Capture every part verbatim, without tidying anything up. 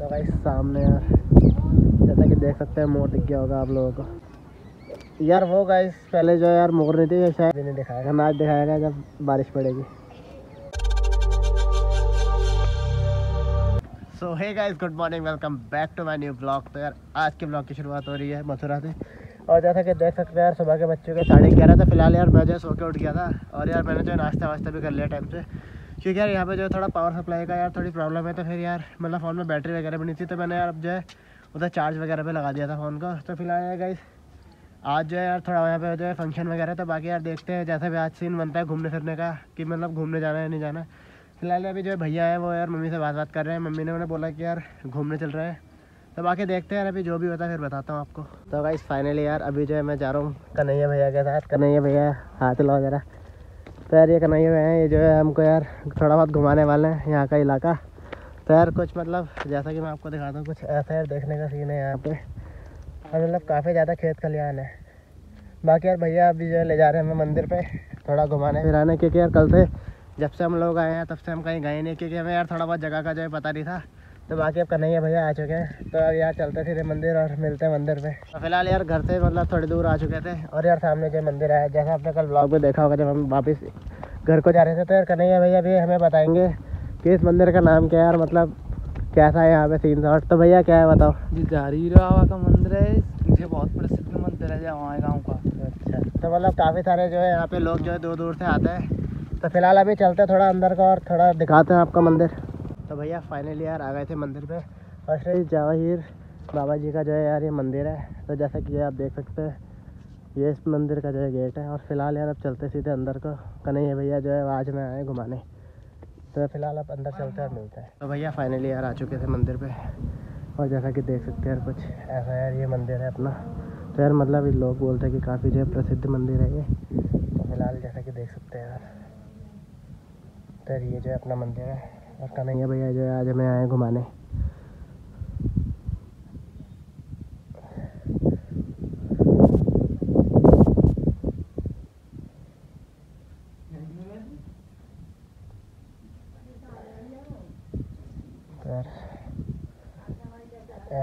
तो भाई सामने यार जैसा कि देख सकते हैं मोर दिख गया होगा आप लोगों को यार। वो गाइस पहले जो यार मोर नहीं थी, शायद नहीं दिखाएगा, नाच दिखाएगा जब बारिश पड़ेगी। So hey guys, good morning, welcome back to my new blog. तो यार आज के ब्लॉग की शुरुआत हो रही है मथुरा से, और जैसा कि देख सकते हैं यार सुबह के बच्चों के साढ़े ग्यारह था। फिलहाल यार मैं जो सो के उठ गया था, और यार मैंने जो नाश्ता वास्ता भी कर लिया टाइम से, क्योंकि यार यहाँ पे जो थोड़ा पावर सप्लाई का यार थोड़ी प्रॉब्लम है। तो फिर यार मतलब फ़ोन में बैटरी वगैरह भी नहीं थी, तो मैंने यार अब जो है उधर चार्ज वगैरह पे लगा दिया था फ़ोन को। तो फिलहाल यार गाइस आज जो है यार थोड़ा वहाँ पे जो है फंक्शन वगैरह, तो बाकी यार देखते हैं जैसा भी आज सीन बनता है घूमने फिरने का, कि मतलब घूमने जाना है नहीं जाना। फिलहाल अभी जो भैया है वो यार मम्मी से बात बात कर रहे हैं, मम्मी ने उन्हें बोला कि यार घूमने चल रहे हैं। तो बाकी देखते हैं यार, अभी जो भी होता है फिर बताता हूँ आपको। तो गाइस फाइनली यार अभी जो है मैं जा रहा हूँ कन्हैया भैया के साथ। कन्हैया भैया हाथ हिलाओ जरा। तो यार ये कन्हैया भैया हैं, ये जो है हमको यार थोड़ा बहुत घुमाने वाले हैं यहाँ का इलाका। तो यार कुछ मतलब जैसा कि मैं आपको दिखाता हूँ, कुछ ऐसा यार देखने का सीन है यहाँ पे, और मतलब काफ़ी ज़्यादा खेत खलिहान है। बाकी यार भैया अभी जो है ले जा रहे हैं हमें मंदिर पे थोड़ा घुमाने फिराने, क्योंकि यार कल से जब से हम लोग आए हैं तब से हम कहीं गए नहीं, क्योंकि हमें यार थोड़ा बहुत जगह का जो है पता नहीं था। तो बाकी अब कन्हैया भैया आ चुके हैं, तो अब यार चलते सीधे मंदिर और मिलते हैं मंदिर पे। तो फिलहाल यार घर से मतलब थोड़ी दूर आ चुके थे, और यार सामने जो मंदिर आया, जैसा आपने कल ब्लॉग में देखा होगा जब हम वापस घर को जा रहे थे, तो यार कन्हैया भैया भी हमें बताएंगे कि इस मंदिर का नाम क्या है और मतलब कैसा है यहाँ पे सीन। और तो भैया क्या है बताओ। जी जहरीर बाबा का मंदिर है, ये बहुत प्रसिद्ध मंदिर है हमारे गाँव का। अच्छा, तो मतलब काफ़ी सारे जो है यहाँ पे लोग जो है दूर दूर से आते हैं। तो फिलहाल अभी चलते हैं थोड़ा अंदर का और थोड़ा दिखाते हैं आपका मंदिर। तो भैया फाइनली यार आ गए थे मंदिर पे, और श्री जवाहीर बाबा जी का जो है यार ये मंदिर है। तो जैसा कि आप देख सकते हैं ये इस मंदिर का जो है गेट है। और फिलहाल यार अब चलते सीधे अंदर को, कन्हैया भैया जो है आज में आए घुमाने। तो फिलहाल अब अंदर चलते हैं और मिलते हैं। तो भैया फाइनली यार आ चुके थे मंदिर पे, और जैसा कि देख सकते हैं यार कुछ ऐसा यार ये मंदिर है अपना। तो यार मतलब लोग बोलते हैं कि काफ़ी जो है प्रसिद्ध मंदिर है ये। तो फिलहाल जैसा कि देख सकते हैं यार, तो ये जो है अपना मंदिर है, और कन्हैया भैया जो है आज हमें आए घुमाने।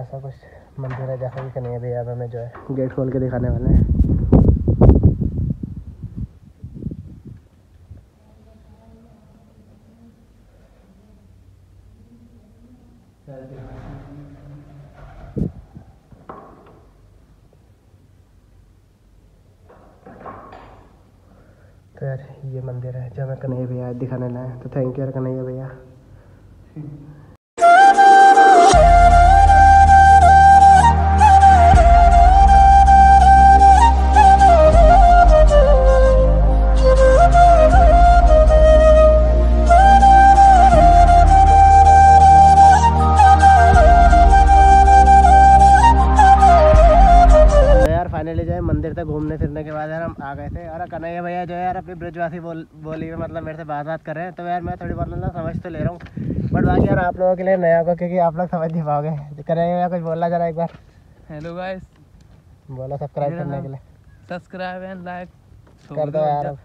ऐसा कुछ मंदिर है जैसा कि कन्हैया भैया हमें जो है गेट खोल के दिखाने वाले हैं। तो यार ये मंदिर है जो हमें कन्हैया भैया दिखाने लाए। तो थैंक यू यार कन्हैया भैया। मंदिर तक घूमने फिरने के बाद यार हम आ गए थे, और कन्हैया भैया जो है यार अपनी ब्रजवासी बोल बोली में मतलब मेरे से बात बात कर रहे हैं। तो यार मैं थोड़ी बहुत मतलब समझ तो ले रहा हूँ, बट बाकी यार आप लोगों के लिए नया होगा क्योंकि आप लोग समझ नहीं पाओगे। कन्हैया भैया कुछ बोलना जरा एक बार। हेलो गाइस बोलो, सब्सक्राइब करने के लिए, सब्सक्राइब एंड लाइक कर दो यार।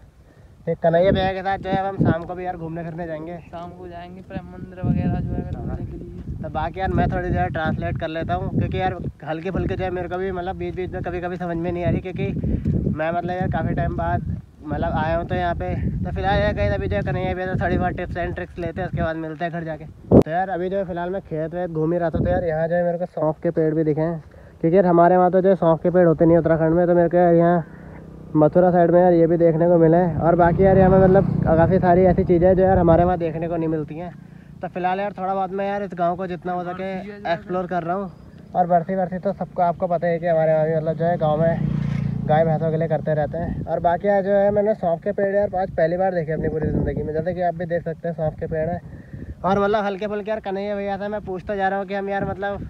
कन्हैया भैया के साथ जो है हम शाम को भी यार घूमने फिरने जाएंगे, शाम को जाएंगे प्रेम मंदिर वगैरह जो है घूमने के लिए। तो बाकी यार मैं थोड़ी देर ट्रांसलेट कर लेता हूँ, क्योंकि यार हल्के फुल्के जो है मेरे को भी मतलब बीच बीच में कभी कभी समझ में नहीं आ रही, क्योंकि मैं मतलब यार काफ़ी टाइम बाद मतलब आया हूँ तो यहाँ पे। तो फिलहाल यार कहीं अभी जो कन्हैया भैया तो थोड़ी बहुत टिप्स एंड ट्रिक्स लेते हैं, उसके बाद मिलते हैं घर जाके। तो यार अभी जो है फिलहाल मैं खेत वेत घूम ही रहा था, तो यार यहाँ जो है मेरे को सौंफ के पेड़ भी दिखे हैं, क्योंकि यार हमारे वहाँ तो जो सौंफ के पेड़ होते नहीं उत्तराखंड में, तो मेरे को यार यहाँ मथुरा साइड में यार ये भी देखने को मिला है। और बाकी यार यहाँ मतलब काफ़ी सारी ऐसी चीज़ें जो यार हमारे वहाँ देखने को नहीं मिलती हैं। तो फिलहाल यार थोड़ा बहुत मैं यार इस गांव को जितना हो सके एक्सप्लोर कर रहा हूँ। और बरसी बरसी तो सबको आपको पता है कि हमारे यहाँ भी मतलब जो है गांव में गाय भैंसों के लिए करते रहते हैं। और बाकी यार जो है मैंने सौंफ के पेड़ यार आज पहली बार देखे अपनी पूरी ज़िंदगी में, जैसे कि आप भी देख सकते हैं सौंफ के पेड़ है। और मतलब हल्के फुल्के यार कन्हैया भैया से मैं पूछता जा रहा हूँ कि हम यार मतलब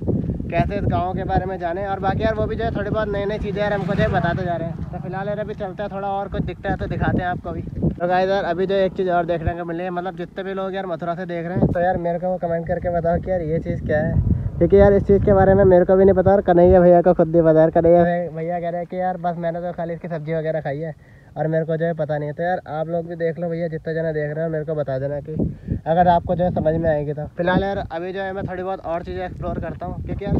कैसे इस गाँव के बारे में जाने, और बाकी यार वो भी जो है थोड़ी बहुत नई नई चीज़ें यार हमको जो है बताते जा रहे हैं। तो फिलहाल यार अभी चलते हैं, थोड़ा और कुछ दिखता है तो दिखाते हैं आपको भी। तो गाइस यार अभी जो एक चीज़ और देखने को मिली है, मतलब जितने भी लोग यार मथुरा से देख रहे हैं, तो यार मेरे को वो कमेंट करके बताओ कि यार ये चीज़ क्या है, क्योंकि यार इस चीज़ के बारे में मेरे को भी नहीं पता और कन्हैया भैया को खुद भी पता है। कन्हैया भैया कह रहे हैं कि यार बस मैंने तो खाली इसकी सब्जी वगैरह खाई है और मेरे को जो है पता नहीं है। तो यार आप लोग भी देख लो भैया, जितने जना देख रहे हो मेरे को बता देना कि अगर आपको जो है समझ में आएगी तो। फिलहाल यार अभी जो है मैं थोड़ी बहुत और चीज़ें एक्सप्लोर करता हूँ, क्योंकि यार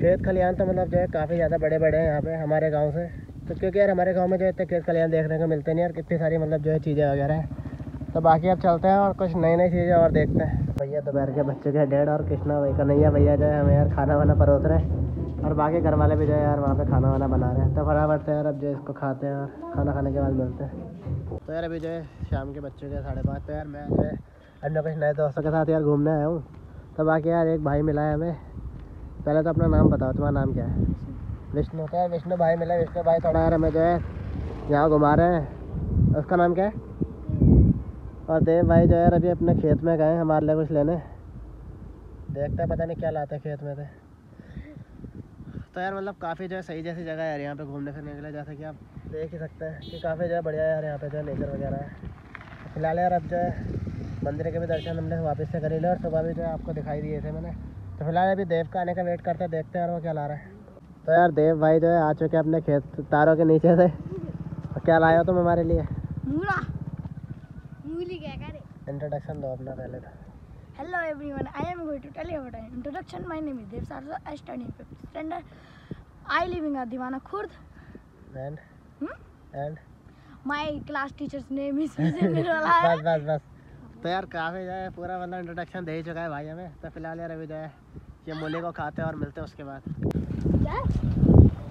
खेत खलिहान तो मतलब जो है काफ़ी ज़्यादा बड़े बड़े हैं यहाँ पे हमारे गांव से, तो क्योंकि यार हमारे गांव में जो है इतने खेत खलिहान देखने को मिलते नहीं यार, कितनी सारी मतलब जो है चीज़ें वगैरह हैं। तो बाकी आप चलते हैं और कुछ नई नई चीज़ें और देखते हैं। भैया दोपहर के बच्चे के डेढ़ और कृष्णा भाई कन्हैया भैया जो है हमें यार खाना वाना परोस रहे हैं, और बाकी घर वाले भी जो है यार वहाँ पर खाना वाना बना रहे हैं। तो बराबर है यार, अब जो इसको खाते हैं और खाना खाने के बाद मिलते हैं। तो यार अभी जो है शाम के बच्चे के साढ़े पाँच यार मैं जो है अन्य कुछ नए दोस्तों के साथ यार घूमने आया हूँ। तो बाकी यार एक भाई मिला है हमें, पहले तो अपना नाम बताओ, तुम्हारा नाम क्या है? विष्णु। तो यार विष्णु भाई मिला, विष्णु भाई थोड़ा यार हमें जो है यहाँ घुमा रहे हैं। उसका नाम क्या है? और देव भाई जो है अभी अपने खेत में गए हमारे लिए कुछ लेने, देखते हैं पता नहीं क्या लाते खेत में थे। तो यार मतलब काफ़ी जो है सही जैसी जगह है यार यहाँ पर घूमने फिरने के लिए, जैसे कि आप देख ही सकते हैं कि काफ़ी जो है बढ़िया यार यहाँ पर जो है नेचर वगैरह है। फिलहाल यार अब जो है मंदिर के भी दर्शन हमने वापस से कर ही लिए, और सुबह भी जो है आपको दिखाई दिए थे मैंने। तो फिलहाल अभी देव का आने का वेट करते हैं, देखते हैं यार वो क्या ला रहा है। तो यार देव भाई जो है आ चुके अपने खेत तारों के नीचे से। तो क्या लाए हो तुम हमारे लिए? इंट्रोडक्शन दो अपना पहले तो। Hello everyone, I am going to tell you about introduction. My name is Dev sir, I study fifth standard, I living in दीवाना Khurd, and and my class teacher's name is बस बस बस तो यार काफ़ी जो है पूरा मतलब इंट्रोडक्शन दे ही चुका है भाई हमें। तो फिलहाल यार अभी जो है ये मूली को खाते हैं और मिलते हैं उसके बाद।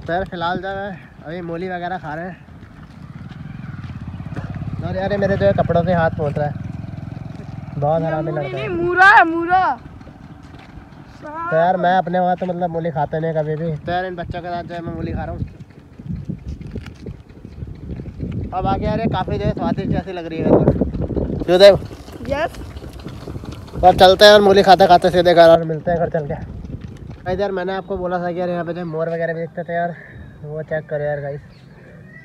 तो यार फिलहाल जो है अभी मूली वगैरह खा रहे हैं। और यार ये मेरे जो है कपड़ों से हाथ पहुँच रहा है, बहुत हरामी लगता है। मूरा मूरा। तो यार मैं अपने वहाँ तो मतलब मूली खाते नहीं कभी भी। तो यार इन बच्चों के साथ जो है मैं मूली खा रहा हूँ। और बाकी यार ये काफ़ी जो है स्वादिष्ट जैसी लग रही है। Yes. और चलते हैं और मूली खाते खाते सीधे घर और मिलते हैं घर चल के। भाई यार मैंने आपको बोला था कि यार यहाँ पे जो मोर वगैरह भी दिखते थे यार, वो चेक करो यार गाइस,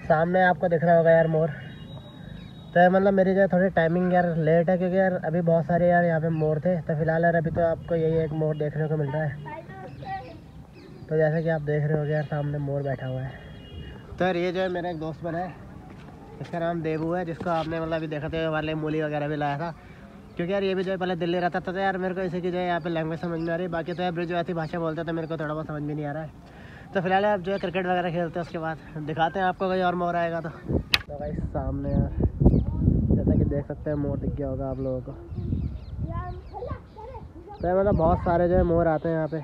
सामने आपको दिख रहा होगा यार मोर। तो यार मतलब मेरी जो है थोड़ी टाइमिंग यार लेट है, क्योंकि यार अभी बहुत सारे यार यहाँ पे मोर थे। तो फिलहाल यार अभी तो आपको यही एक मोर देखने को मिल रहा है। तो जैसे कि आप देख रहे हो यार सामने मोर बैठा हुआ है। तो यार ये जो है मेरा एक दोस्त बना है, इसका नाम देबू है, जिसको आपने मतलब अभी देखा था वाले मूली वगैरह भी लाया था। क्योंकि यार ये भी जो है पहले दिल्ली रहता था, तो यार मेरे को इसी की जो है यहाँ पे लैंग्वेज समझ में आ रही है। बाकी तो यार ब्रिजवासी भाषा बोलते तो मेरे को थोड़ा बहुत समझ में नहीं आ रहा है। तो फिलहाल आप जो है क्रिकेट वगैरह खेलते हैं, उसके बाद दिखाते हैं आपको कहीं और मोर आएगा तो। तो भाई सामने यार जैसा कि देख सकते हैं मोर दिख गया होगा आप लोगों को। तो मतलब बहुत सारे जो है मोर आते हैं यहाँ पर,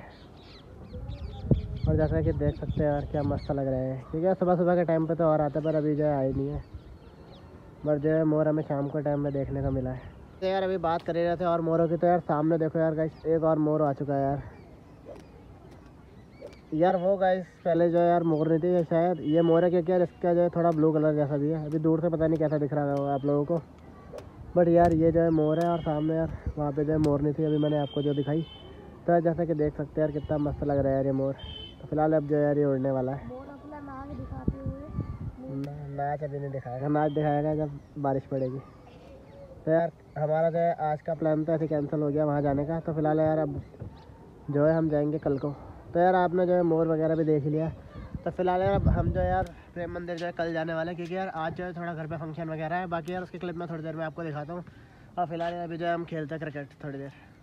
और जैसा कि देख सकते हैं यार क्या मस्त लग रहा है। क्योंकि सुबह सुबह के टाइम पर तो और आते हैं, पर अभी जो है आई नहीं है, पर जो है मोर हमें शाम के टाइम में देखने को मिला है। तो यार अभी बात कर ही रहे थे और मोरों की, तो यार सामने देखो यार गाइस एक और मोर आ चुका है यार। यार वो गाइस पहले जो यार मोर नहीं थी ये, शायद ये मोर है, क्योंकि यार इसका जो है थोड़ा ब्लू कलर जैसा भी है। अभी दूर से पता नहीं कैसा दिख रहा होगा आप लोगों को, बट यार ये जो है मोर है। और सामने यार वहाँ पे जो है मोर नहीं थी, अभी मैंने आपको जो दिखाई। तो यार जैसा कि देख सकते हैं यार कितना मस्त लग रहा है यार ये मोर। तो फिलहाल अब जो यार ये उड़ने वाला है। नाच अभी नहीं दिखाएगा, नाच दिखाएगा जब बारिश पड़ेगी। तो यार हमारा जो है आज का प्लान तो ऐसे कैंसिल हो गया वहाँ जाने का। तो फिलहाल यार अब जो है हम जाएंगे कल को। तो यार आपने जो है मोर वगैरह भी देख लिया। तो फिलहाल यार अब हम जो है यार प्रेम मंदिर जो है कल जाने वाले हैं, क्योंकि यार आज जो है थोड़ा घर पे फंक्शन वगैरह है। बाकी यार उसकी क्लिप मैं थोड़ी देर में आपको दिखाता हूँ। और फिलहाल यार अभी जो है हम खेलते हैं क्रिकेट थोड़ी देर।